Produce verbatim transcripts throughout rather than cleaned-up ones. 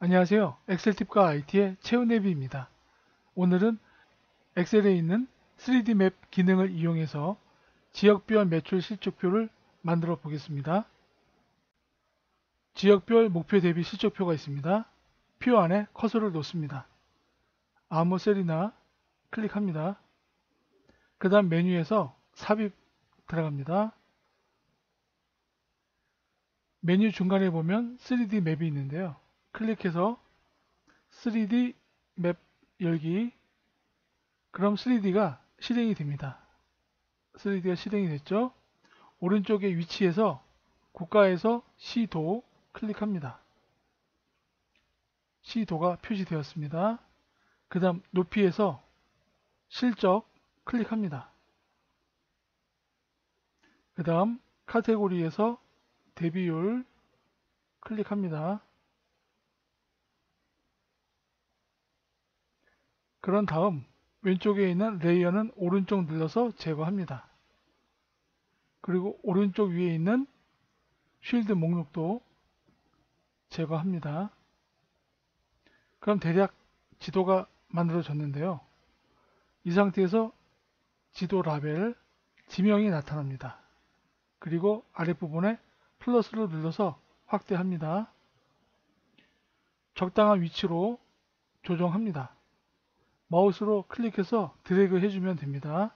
안녕하세요. 엑셀팁과 아이티의 최은혜비입니다. 오늘은 엑셀에 있는 쓰리디 맵 기능을 이용해서 지역별 매출 실적표를 만들어 보겠습니다. 지역별 목표 대비 실적표가 있습니다. 표 안에 커서를 놓습니다. 아무 셀이나 클릭합니다. 그 다음 메뉴에서 삽입 들어갑니다. 메뉴 중간에 보면 쓰리디 맵이 있는데요. 클릭해서 쓰리디 맵 열기. 그럼 쓰리디가 실행이 됩니다. 쓰리디가 실행이 됐죠. 오른쪽에 위치에서 국가에서 시도 클릭합니다. 시도가 표시되었습니다. 그 다음 높이에서 실적 클릭합니다. 그 다음 카테고리에서 대비율 클릭합니다. 그런 다음 왼쪽에 있는 레이어는 오른쪽 눌러서 제거합니다. 그리고 오른쪽 위에 있는 쉴드 목록도 제거합니다. 그럼 대략 지도가 만들어졌는데요. 이 상태에서 지도 라벨, 지명이 나타납니다. 그리고 아랫부분에 플러스를 눌러서 확대합니다. 적당한 위치로 조정합니다. 마우스로 클릭해서 드래그 해주면 됩니다.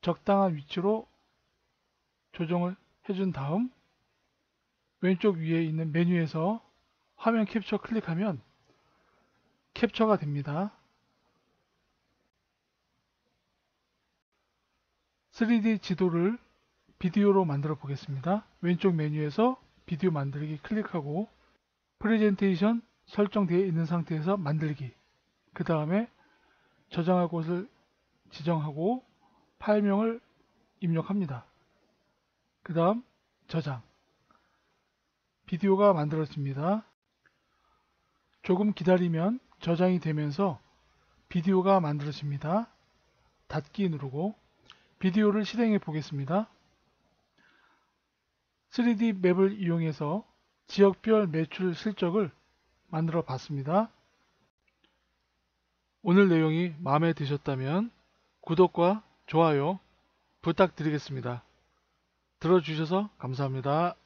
적당한 위치로 조정을 해준 다음 왼쪽 위에 있는 메뉴에서 화면 캡처 클릭하면 캡처가 됩니다. 쓰리디 지도를 비디오로 만들어 보겠습니다. 왼쪽 메뉴에서 비디오 만들기 클릭하고 프레젠테이션 설정되어 있는 상태에서 만들기, 그 다음에 저장할 곳을 지정하고 파일명을 입력합니다. 그 다음 저장. 비디오가 만들어집니다. 조금 기다리면 저장이 되면서 비디오가 만들어집니다. 닫기 누르고 비디오를 실행해 보겠습니다. 쓰리디 맵을 이용해서 지역별 매출 실적을 만들어 봤습니다. 오늘 내용이 마음에 드셨다면 구독과 좋아요 부탁드리겠습니다. 들어주셔서 감사합니다.